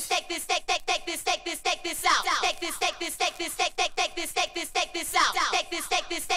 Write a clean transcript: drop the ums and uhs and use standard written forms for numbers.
take this out.